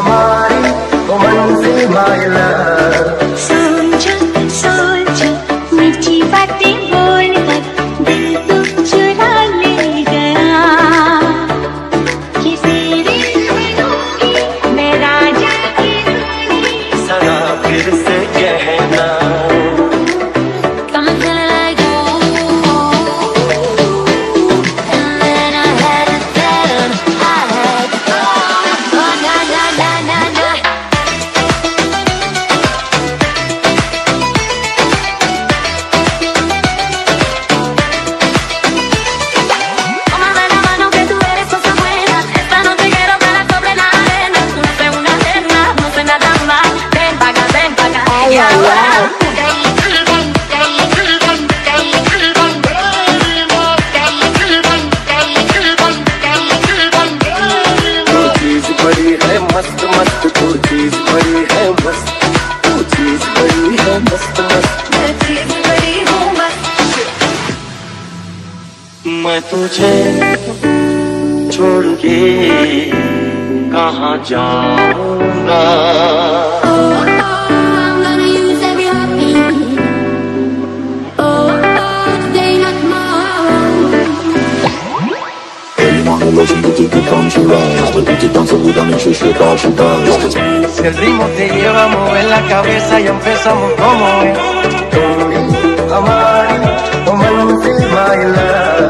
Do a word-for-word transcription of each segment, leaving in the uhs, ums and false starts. हमारी मंजिल my love. समझो सोचो मीठी बातें बोलकर दिल तो चुरा ले गया, किसी की मैं राजा की रानी सदा फिर से कहना। मस्त मस्त तू चीज बड़ी है मस्त, तू चीज बड़ी है मस्त मस्त, मैं चीज बड़ी हूँ मस्त। मैं तुझे छोड़ के कहाँ जाऊँगा, si el ritmo te lleva a mover la cabeza y empezamos como es. Amar, romance y bailar,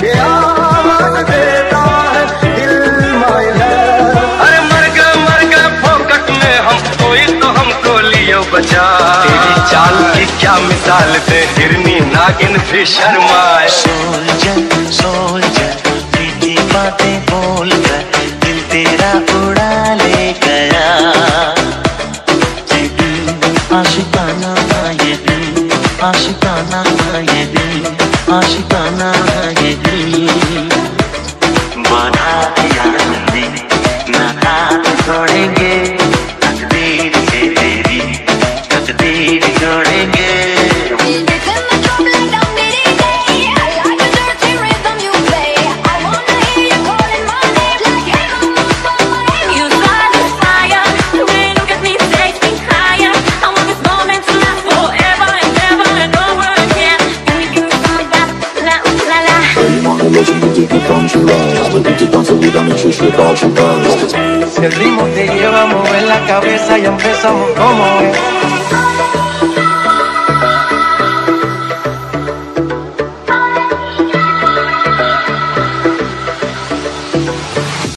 que ama que trae el bailar. अरे मर गया मर गया फोकट में हम, कोई तो हमको लियो बचा। तेरी चाल की क्या मिसाल दे, हिरनी नागिन भी शर्माए। सोल्जर सोल्जर बातें बोलकर दिल तेरा उड़ा ले गया। ये दिल आशिकाना है, ये दिल आशिकाना है, ये दिल आशिकाना है, ये दिल बना दिया दिल ना हाथ छोड़ेंगे, तकदीर से तेरी तकदीर छोड़ेंगे। Si el ritmo te lleva a mover la cabeza y empezamos como es.